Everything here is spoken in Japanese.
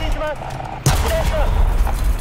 進します。